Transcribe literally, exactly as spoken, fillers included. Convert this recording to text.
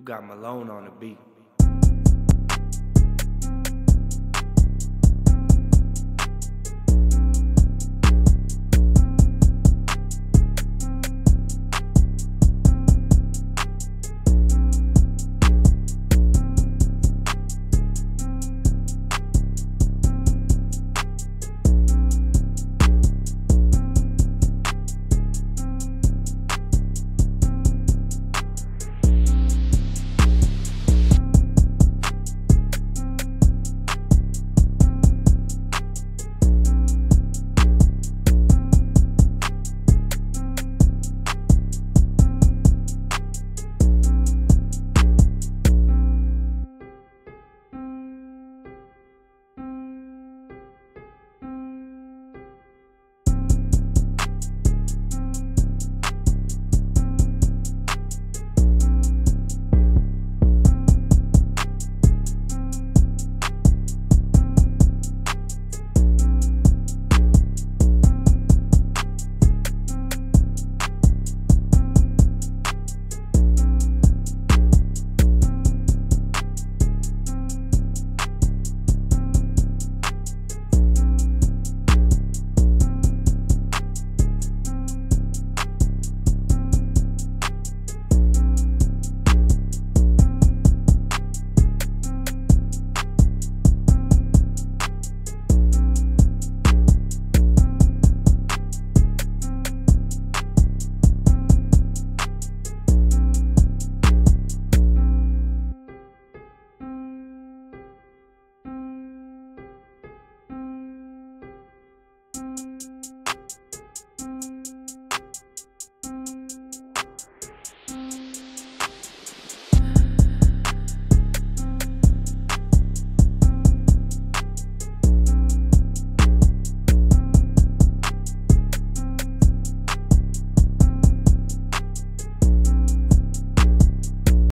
You got Malone on the beat.